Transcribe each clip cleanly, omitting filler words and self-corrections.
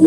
I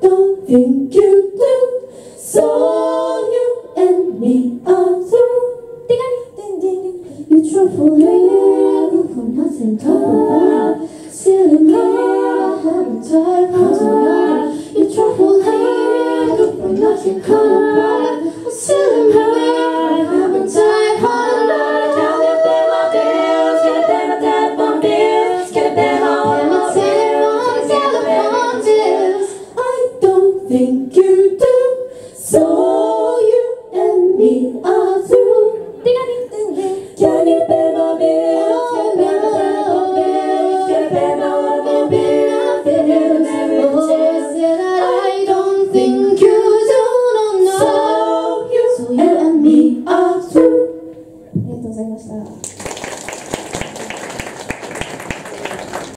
don't think you